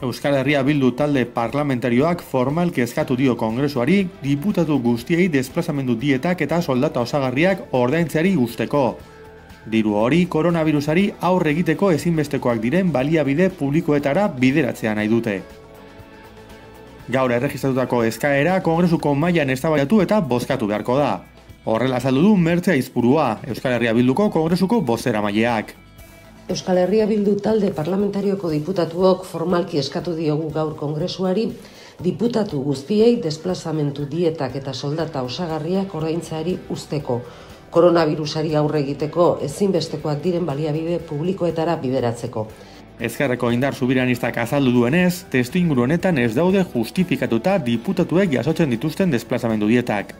Euskal Herria Bildu talde parlamentarioak formalki eskatu dio Kongresuari diputatu guztiei desplazamendu dietak eta soldata osagarriak ordaintzeari uzteko. Diru hori koronavirusari aurre egiteko ezinbestekoak diren baliabide publikoetara bideratzea nahi dute. Gaur erregistratutako eskaera Kongresuko mailan eztabaidatu eta bozkatu beharko da. Horrela azaldu du Mertxe Aizpurua, Euskal Herria Bilduko Kongresuko bozeramaileak. Euskal Herria Bildu talde parlamentarioko diputatuok formalki eskatu diogu gaur Kongresuari diputatu guztiei desplazamendu dietak eta soldata osagarriak ordaintzeari uzteko, koronavirusari aurre egiteko ezinbestekoak diren baliabide publikoetara bideratzeko. Ezkerreko indar subiranistak azaldu duenez, testuinguru honetan ez daude justifikatuta diputatuek jasotzen dituzten desplazamendu dietak,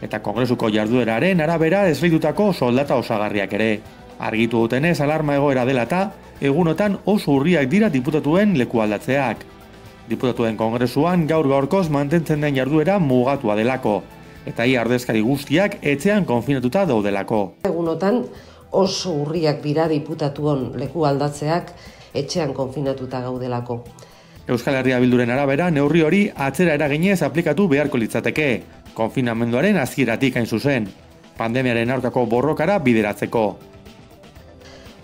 eta Kongresuko jardueraren arabera esleitutako soldata osagarriak ere. Argitu dutenez, alarma egoera dela eta egunotan oso urriak dira diputatuen lekualdatzeak. Diputatuen Kongresuan gaur-gaurkoz mantentzen den jarduera mugatua delako, eta ia ordezkari guztiak etxean konfinatuta daudelako. Egunotan oso urriak dira diputatuon lekualdatzeak etxean konfinatuta gaudelako. Euskal Herria Bilduren arabera neurri hori atzera eraginez aplikatu beharko litzateke, konfinamenduaren hasieratik hain zuzen, pandemiaren aurkako borrokara bideratzeko.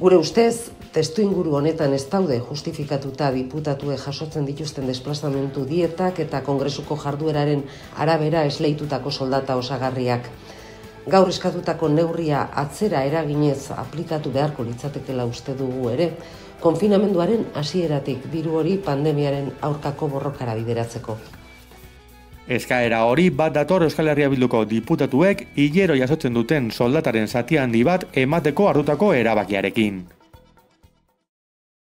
Gure ustez, testu inguru honetan ez daude justifikatuta diputatue jasotzen dituzten desplazamendu dietak eta Kongresuko jardueraren arabera esleitutako soldata osagarriak. Gaur eskatutako neurria atzera eraginez aplikatu beharko litzatekela uste dugu ere, konfinamenduaren hasieratik diru hori pandemiaren aurkako borrokara bideratzeko. Eskaera hori bat dator Euskal Herria Bilduko diputatuek hilero jasotzen duten soldataren zati handi bat emateko hartutako erabakiarekin.